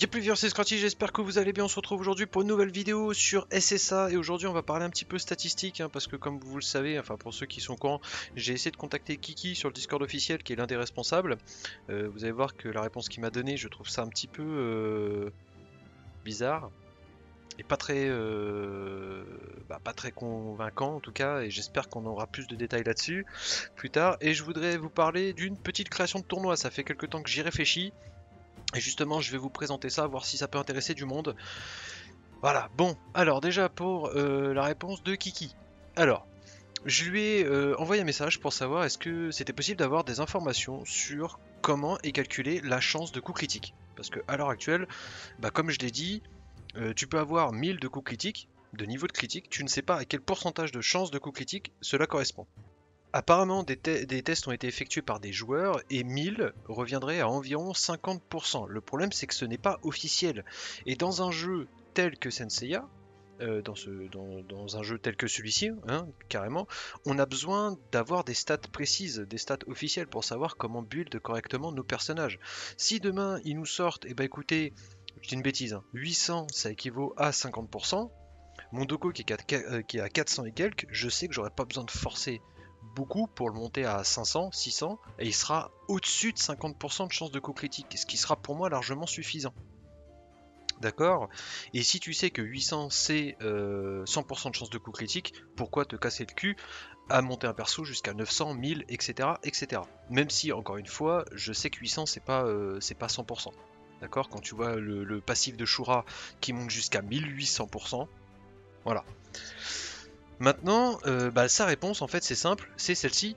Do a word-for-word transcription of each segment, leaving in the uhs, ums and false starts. Y'a plus vieux, c'est Skrati, j'espère que vous allez bien, on se retrouve aujourd'hui pour une nouvelle vidéo sur S S A et aujourd'hui on va parler un petit peu statistiques hein, parce que comme vous le savez, enfin pour ceux qui sont courants, j'ai essayé de contacter Kiki sur le Discord officiel qui est l'un des responsables. Euh, vous allez voir que la réponse qu'il m'a donnée, je trouve ça un petit peu euh, bizarre et pas très, euh, bah, pas très convaincant en tout cas, et j'espère qu'on aura plus de détails là-dessus plus tard. Et je voudrais vous parler d'une petite création de tournoi, ça fait quelques temps que j'y réfléchis. Et justement, je vais vous présenter ça, voir si ça peut intéresser du monde. Voilà, bon, alors déjà pour euh, la réponse de Kiki. Alors, je lui ai euh, envoyé un message pour savoir est-ce que c'était possible d'avoir des informations sur comment est calculée la chance de coup critique. Parce que à l'heure actuelle, bah, comme je l'ai dit, euh, tu peux avoir mille de coups critiques, de niveau de critique, tu ne sais pas à quel pourcentage de chance de coup critique cela correspond. Apparemment, des, te des tests ont été effectués par des joueurs et mille reviendraient à environ cinquante pour cent. Le problème, c'est que ce n'est pas officiel. Et dans un jeu tel que Senseiya, euh, dans, ce, dans, dans un jeu tel que celui-ci, hein, carrément, on a besoin d'avoir des stats précises, des stats officielles pour savoir comment build correctement nos personnages. Si demain, ils nous sortent, et eh ben écoutez, c'est une bêtise, hein, huit cents, ça équivaut à cinquante pour cent. Mon Doko qui est à quatre cents et quelques, je sais que j'aurais pas besoin de forcer beaucoup pour le monter à cinq cents, six cents, et il sera au-dessus de cinquante pour cent de chance de coup critique, ce qui sera pour moi largement suffisant. D'accord? Et si tu sais que huit cents c'est euh, cent pour cent de chance de coup critique, pourquoi te casser le cul à monter un perso jusqu'à neuf cents, mille, et cetera, et cetera. Même si, encore une fois, je sais que huit cents c'est pas, euh, c'est pas cent pour cent. D'accord? Quand tu vois le, le passif de Shura qui monte jusqu'à mille huit cents pour cent, voilà. Maintenant, euh, bah, sa réponse en fait c'est simple, c'est celle-ci.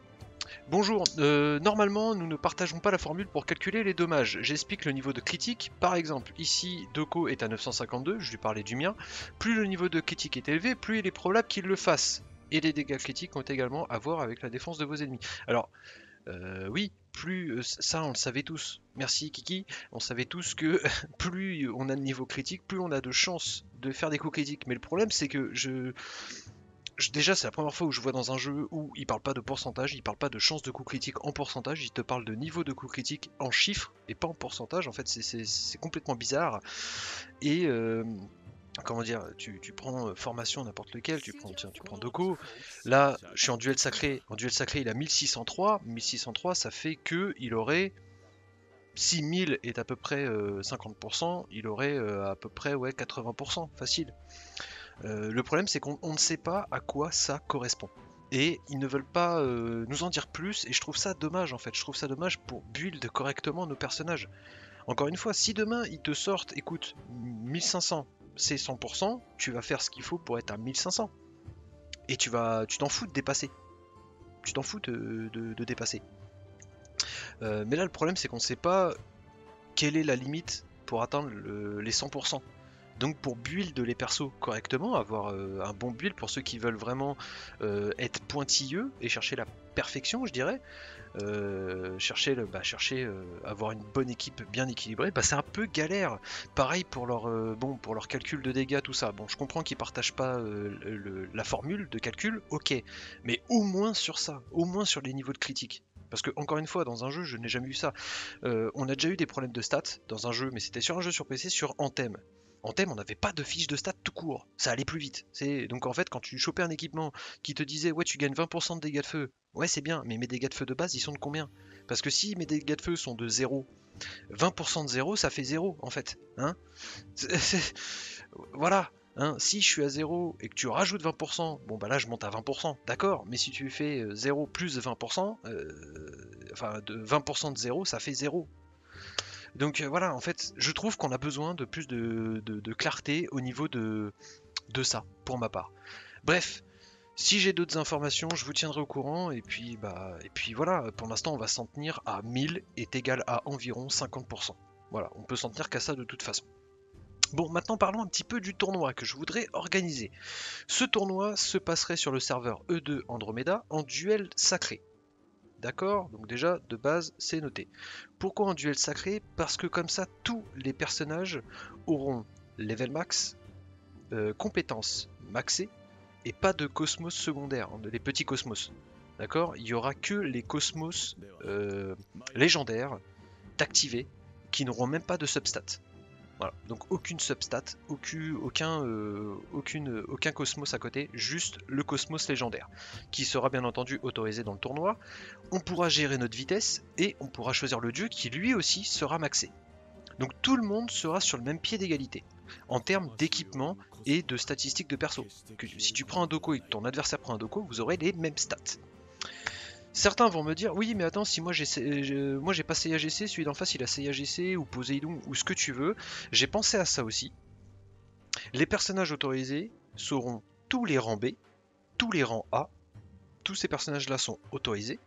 Bonjour, euh, normalement nous ne partageons pas la formule pour calculer les dommages. J'explique le niveau de critique, par exemple ici Doko est à neuf cent cinquante-deux, je lui parlais du mien. Plus le niveau de critique est élevé, plus il est probable qu'il le fasse. Et les dégâts critiques ont également à voir avec la défense de vos ennemis. Alors, euh, oui, plus euh, ça on le savait tous, merci Kiki, on savait tous que plus on a de niveau critique, plus on a de chances de faire des coups critiques. Mais le problème c'est que je... Déjà, c'est la première fois où je vois dans un jeu où il parle pas de pourcentage, il parle pas de chance de coup critique en pourcentage, il te parle de niveau de coup critique en chiffres et pas en pourcentage. En fait, c'est complètement bizarre. Et euh, comment dire, tu, tu prends formation n'importe lequel, tu prends, tiens, tu prends Doko. Là, je suis en duel sacré. En duel sacré, il a mille six cent trois. mille six cent trois, ça fait que il aurait. Si mille est à peu près euh, cinquante pour cent, il aurait euh, à peu près ouais, quatre-vingts pour cent, facile. Euh, le problème c'est qu'on ne sait pas à quoi ça correspond. Et ils ne veulent pas euh, nous en dire plus, et je trouve ça dommage en fait. Je trouve ça dommage pour build correctement nos personnages. Encore une fois, si demain ils te sortent, écoute, mille cinq cents c'est cent pour cent, tu vas faire ce qu'il faut pour être à mille cinq cents. Et tu vas, tu t'en fous de dépasser. Tu t'en fous de, de, de dépasser. Euh, mais là le problème c'est qu'on ne sait pas quelle est la limite pour atteindre le, les cent pour cent. Donc pour build les persos correctement, avoir euh, un bon build pour ceux qui veulent vraiment euh, être pointilleux et chercher la perfection, je dirais, euh, chercher, le, bah, chercher euh, avoir une bonne équipe bien équilibrée, bah, c'est un peu galère. Pareil pour leur, euh, bon, pour leur calcul de dégâts, tout ça. Bon, je comprends qu'ils partagent pas euh, le, la formule de calcul, ok, mais au moins sur ça, au moins sur les niveaux de critique. Parce que, encore une fois, dans un jeu, je n'ai jamais eu ça. Euh, on a déjà eu des problèmes de stats dans un jeu, mais c'était sur un jeu sur P C, sur Anthem. En thème, on n'avait pas de fiche de stats tout court, ça allait plus vite. Donc en fait, quand tu chopais un équipement qui te disait « Ouais, tu gagnes vingt pour cent de dégâts de feu », ouais, c'est bien, mais mes dégâts de feu de base, ils sont de combien? Parce que si mes dégâts de feu sont de zéro, vingt pour cent de zéro, ça fait zéro, en fait. Hein, voilà, hein, si je suis à zéro et que tu rajoutes vingt pour cent, bon bah là, je monte à vingt pour cent, d'accord, mais si tu fais zéro plus vingt pour cent, euh... enfin, de vingt pour cent de zéro, ça fait zéro. Donc euh, voilà, en fait, je trouve qu'on a besoin de plus de, de, de clarté au niveau de, de ça, pour ma part. Bref, si j'ai d'autres informations, je vous tiendrai au courant, et puis, bah, et puis voilà, pour l'instant, on va s'en tenir à mille est égal à environ cinquante pour cent. Voilà, on peut s'en tenir qu'à ça de toute façon. Bon, maintenant parlons un petit peu du tournoi que je voudrais organiser. Ce tournoi se passerait sur le serveur E deux Andromeda en duel sacré. D'accord, donc déjà de base c'est noté. Pourquoi en duel sacré? Parce que comme ça tous les personnages auront level max, euh, compétences maxées et pas de cosmos secondaires, hein, les petits cosmos. D'accord, il n'y aura que les cosmos euh, légendaires d'activés qui n'auront même pas de substat. Voilà, donc aucune substat, aucun, aucun, euh, aucune, aucun cosmos à côté, juste le cosmos légendaire, qui sera bien entendu autorisé dans le tournoi. On pourra gérer notre vitesse et on pourra choisir le dieu qui lui aussi sera maxé. Donc tout le monde sera sur le même pied d'égalité, en termes d'équipement et de statistiques de perso. Que, si tu prends un Doko et que ton adversaire prend un Doko, vous aurez les mêmes stats. Certains vont me dire, oui mais attends, si moi j'ai euh, pas C I A G C, celui d'en face il a C I A G C ou Poseidon ou ce que tu veux. J'ai pensé à ça aussi. Les personnages autorisés seront tous les rangs B, tous les rangs A. Tous ces personnages là sont autorisés.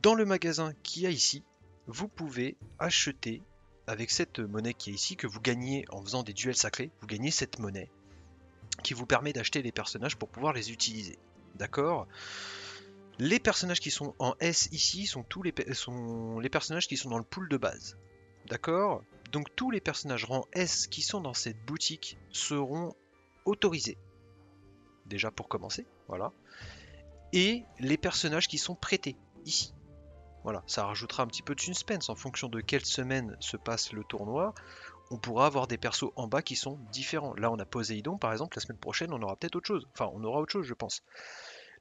Dans le magasin qu'il y a ici, vous pouvez acheter avec cette monnaie qui est ici, que vous gagnez en faisant des duels sacrés, vous gagnez cette monnaie qui vous permet d'acheter les personnages pour pouvoir les utiliser. D'accord ? Les personnages qui sont en S ici sont tous les, sont les personnages qui sont dans le pool de base. D'accord ? Donc tous les personnages rang S qui sont dans cette boutique seront autorisés. Déjà pour commencer, voilà. Et les personnages qui sont prêtés ici. Voilà, ça rajoutera un petit peu de suspense. En fonction de quelle semaine se passe le tournoi, on pourra avoir des persos en bas qui sont différents. Là on a Poséidon par exemple, la semaine prochaine on aura peut-être autre chose. Enfin on aura autre chose je pense.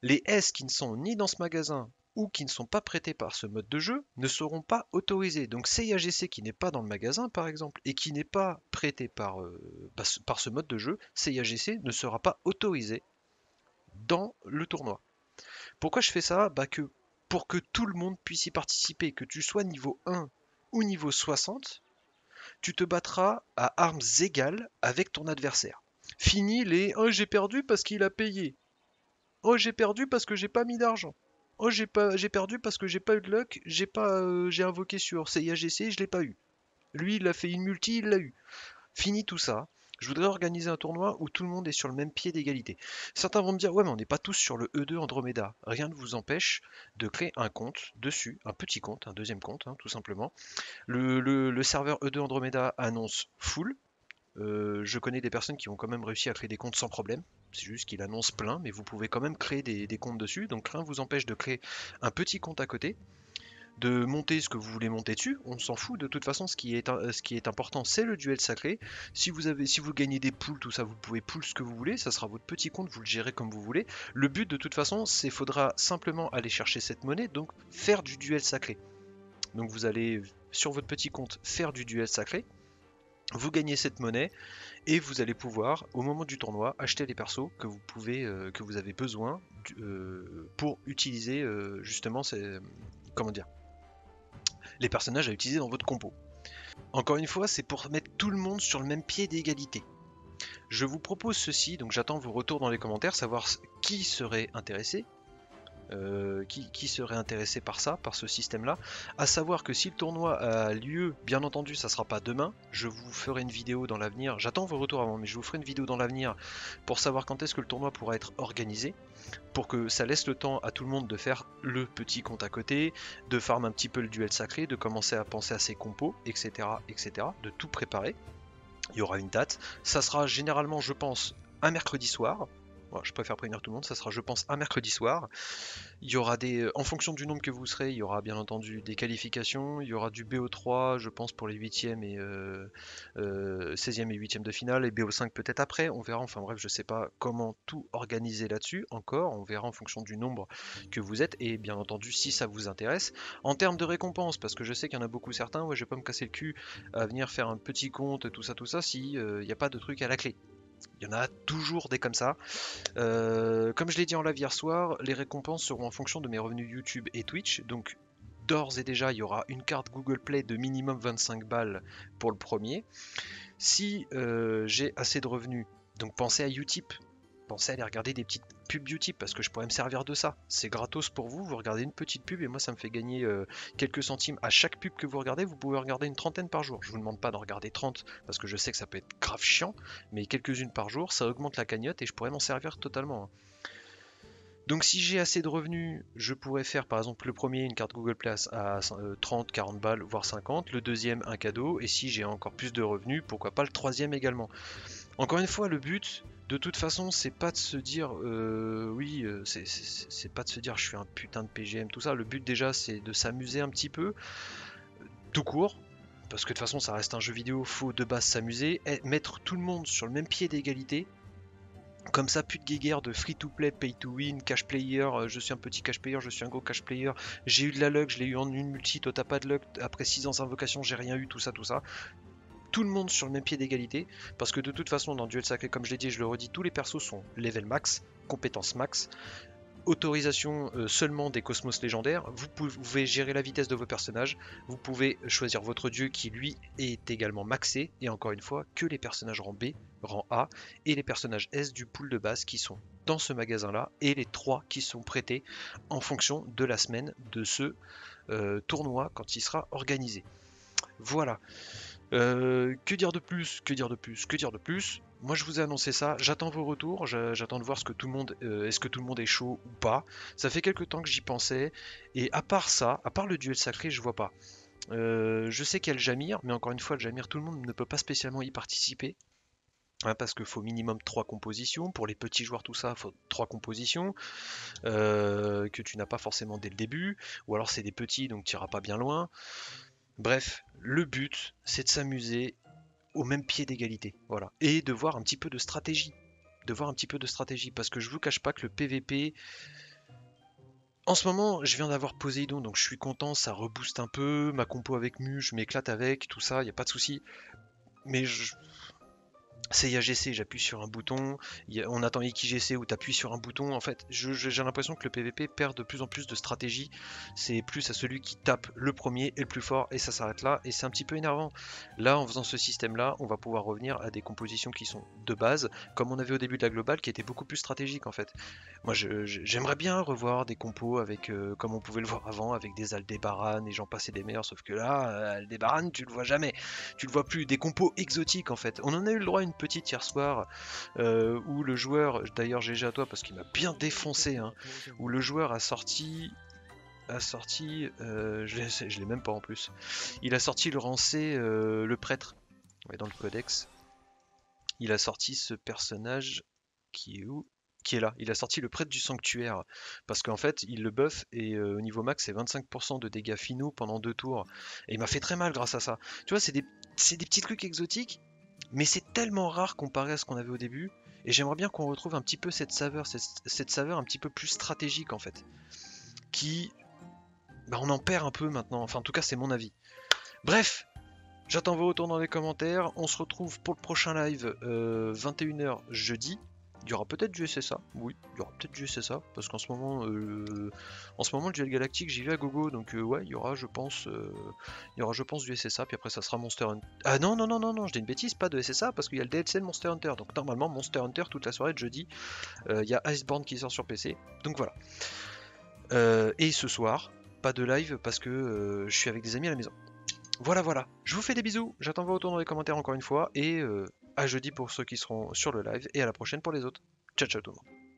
Les S qui ne sont ni dans ce magasin ou qui ne sont pas prêtés par ce mode de jeu ne seront pas autorisés. Donc C I A G C qui n'est pas dans le magasin par exemple et qui n'est pas prêté par, euh, par ce mode de jeu, C I A G C ne sera pas autorisé dans le tournoi. Pourquoi je fais ça? Bah que pour que tout le monde puisse y participer, que tu sois niveau un ou niveau soixante, tu te battras à armes égales avec ton adversaire. Fini les oh, j'ai perdu parce qu'il a payé. Oh j'ai perdu parce que j'ai pas mis d'argent. Oh j'ai pas j'ai perdu parce que j'ai pas eu de luck, j'ai pas euh, j'ai invoqué sur C I A G C et je l'ai pas eu. Lui il a fait une multi, il l'a eu. Fini tout ça. Je voudrais organiser un tournoi où tout le monde est sur le même pied d'égalité. Certains vont me dire ouais mais on n'est pas tous sur le E deux Andromeda. Rien ne vous empêche de créer un compte dessus, un petit compte, un deuxième compte hein, tout simplement. Le, le, le serveur E deux Andromeda annonce full. Euh, je connais des personnes qui ont quand même réussi à créer des comptes sans problème. C'est juste qu'il annonce plein, mais vous pouvez quand même créer des, des comptes dessus. Donc rien ne vous empêche de créer un petit compte à côté, de monter ce que vous voulez monter dessus. On s'en fout. De toute façon, ce qui est, ce qui est important, c'est le duel sacré. Si vous, avez, si vous gagnez des poules, tout ça, vous pouvez pool ce que vous voulez. Ça sera votre petit compte, vous le gérez comme vous voulez. Le but, de toute façon, c'est faudra simplement aller chercher cette monnaie, donc faire du duel sacré. Donc vous allez, sur votre petit compte, faire du duel sacré. Vous gagnez cette monnaie et vous allez pouvoir, au moment du tournoi, acheter les persos que vous, pouvez, euh, que vous avez besoin euh, pour utiliser euh, justement ces, comment dire, les personnages à utiliser dans votre compo. Encore une fois, c'est pour mettre tout le monde sur le même pied d'égalité. Je vous propose ceci, donc j'attends vos retours dans les commentaires, savoir qui serait intéressé. Euh, qui, qui serait intéressé par ça, par ce système là. À savoir que si le tournoi a lieu, bien entendu ça sera pas demain, je vous ferai une vidéo dans l'avenir, j'attends vos retours avant mais je vous ferai une vidéo dans l'avenir pour savoir quand est-ce que le tournoi pourra être organisé, pour que ça laisse le temps à tout le monde de faire le petit compte à côté, de farm un petit peu le duel sacré, de commencer à penser à ses compos, etc, etc, de tout préparer. Il y aura une date, ça sera généralement je pense un mercredi soir. Bon, je préfère prévenir tout le monde, ça sera je pense un mercredi soir. Il y aura des, en fonction du nombre que vous serez, il y aura bien entendu des qualifications, il y aura du B O trois je pense pour les huitièmes et euh, euh, seizièmes et huitièmes de finale, et B O cinq peut-être après, on verra, enfin bref je sais pas comment tout organiser là-dessus encore, on verra en fonction du nombre que vous êtes et bien entendu si ça vous intéresse. En termes de récompenses, parce que je sais qu'il y en a beaucoup certains, ouais je vais pas me casser le cul à venir faire un petit compte, tout ça tout ça, si il euh, n'y a pas de truc à la clé. Il y en a toujours des comme ça. Euh, comme je l'ai dit en live hier soir, les récompenses seront en fonction de mes revenus YouTube et Twitch. Donc d'ores et déjà, il y aura une carte Google Play de minimum vingt-cinq balles pour le premier. Si euh, j'ai assez de revenus, donc pensez à Utip. Pensez à aller regarder des petites pubs Utip parce que je pourrais me servir de ça. C'est gratos pour vous, vous regardez une petite pub et moi ça me fait gagner euh, quelques centimes à chaque pub que vous regardez. Vous pouvez regarder une trentaine par jour. Je vous demande pas d'en regarder trente parce que je sais que ça peut être grave chiant, mais quelques-unes par jour, ça augmente la cagnotte et je pourrais m'en servir totalement. Donc si j'ai assez de revenus, je pourrais faire par exemple le premier une carte Google Play à trente, quarante balles, voire cinquante, le deuxième un cadeau, et si j'ai encore plus de revenus, pourquoi pas le troisième également. Encore une fois, le but, de toute façon, c'est pas de se dire, euh, oui, c'est pas de se dire je suis un putain de P G M, tout ça. Le but déjà, c'est de s'amuser un petit peu, tout court. parce que de toute façon ça reste un jeu vidéo, faut de base s'amuser, mettre tout le monde sur le même pied d'égalité, comme ça plus de guéguerre de free to play, pay to win, cash player, euh, je suis un petit cash player, je suis un gros cash player, j'ai eu de la luck, je l'ai eu en une multi, toi t'as pas de luck, après six ans d'invocation j'ai rien eu, tout ça, tout ça. Tout le monde sur le même pied d'égalité, parce que de toute façon dans Duel Sacré, comme je l'ai dit, je le redis, tous les persos sont level max, compétence max, autorisation euh, seulement des cosmos légendaires, vous pouvez gérer la vitesse de vos personnages, vous pouvez choisir votre dieu qui lui est également maxé, et encore une fois, que les personnages rang B, rang A, et les personnages S du pool de base qui sont dans ce magasin là, et les trois qui sont prêtés en fonction de la semaine de ce euh, tournoi quand il sera organisé. Voilà. Euh, que dire de plus, que dire de plus, que dire de plus. Moi je vous ai annoncé ça, j'attends vos retours, j'attends de voir ce que tout le monde, euh, est-ce que tout le monde est chaud ou pas. Ça fait quelques temps que j'y pensais, et à part ça, à part le duel sacré, je vois pas. Euh, je sais qu'il y a le Jamire, mais encore une fois, le Jamire, tout le monde ne peut pas spécialement y participer. Hein, parce qu'il faut minimum trois compositions, pour les petits joueurs tout ça, il faut trois compositions, euh, que tu n'as pas forcément dès le début, ou alors c'est des petits donc tu n'iras pas bien loin. Bref, le but, c'est de s'amuser au même pied d'égalité, voilà, et de voir un petit peu de stratégie, de voir un petit peu de stratégie, parce que je vous cache pas que le P V P, en ce moment, je viens d'avoir Poseidon, donc je suis content, ça rebooste un peu, ma compo avec Mu, je m'éclate avec, tout ça, il n'y a pas de souci, mais je... C I A G C, j'appuie sur un bouton, on attend E Q G C où tu appuies sur un bouton, en fait j'ai l'impression que le P V P perd de plus en plus de stratégie, c'est plus à celui qui tape le premier et le plus fort et ça s'arrête là, et c'est un petit peu énervant. Là en faisant ce système là, on va pouvoir revenir à des compositions qui sont de base, comme on avait au début de la globale qui était beaucoup plus stratégique en fait. Moi j'aimerais bien revoir des compos avec, euh, comme on pouvait le voir avant, avec des Aldebaran et j'en passais des meilleurs, sauf que là, euh, Aldebaran tu le vois jamais, tu le vois plus, des compos exotiques en fait, on en a eu le droit à une petite hier soir euh, où le joueur, d'ailleurs G G à toi parce qu'il m'a bien défoncé, hein, où le joueur a sorti a sorti euh, je l'ai même pas en plus, il a sorti le rang C, euh, le prêtre, ouais, dans le codex il a sorti ce personnage qui est où, qui est là, il a sorti le prêtre du sanctuaire parce qu'en fait il le buff et euh, au niveau max c'est vingt-cinq pour cent de dégâts finaux pendant deux tours et il m'a fait très mal grâce à ça, tu vois, c'est des, c'est des petits trucs exotiques. Mais c'est tellement rare comparé à ce qu'on avait au début, et j'aimerais bien qu'on retrouve un petit peu cette saveur, cette, cette saveur un petit peu plus stratégique en fait, qui, bah on en perd un peu maintenant, enfin en tout cas c'est mon avis. Bref, j'attends vos retours dans les commentaires, on se retrouve pour le prochain live euh, vingt et une heures jeudi, il y aura peut-être du S S A, oui, il y aura peut-être du S S A, parce qu'en ce moment, euh, en ce moment le duel galactique j'y vais à gogo, donc euh, ouais, il y aura je pense, euh, il y aura je pense du S S A, puis après ça sera Monster Hunter, ah non non non non, non je dis une bêtise, pas de S S A, parce qu'il y a le D L C de Monster Hunter, donc normalement Monster Hunter toute la soirée de jeudi, euh, il y a Iceborne qui sort sur P C, donc voilà, euh, et ce soir, pas de live, parce que euh, je suis avec des amis à la maison, voilà voilà, je vous fais des bisous, j'attends vos retours dans les commentaires encore une fois, et... Euh, à jeudi pour ceux qui seront sur le live et à la prochaine pour les autres. Ciao ciao tout le monde.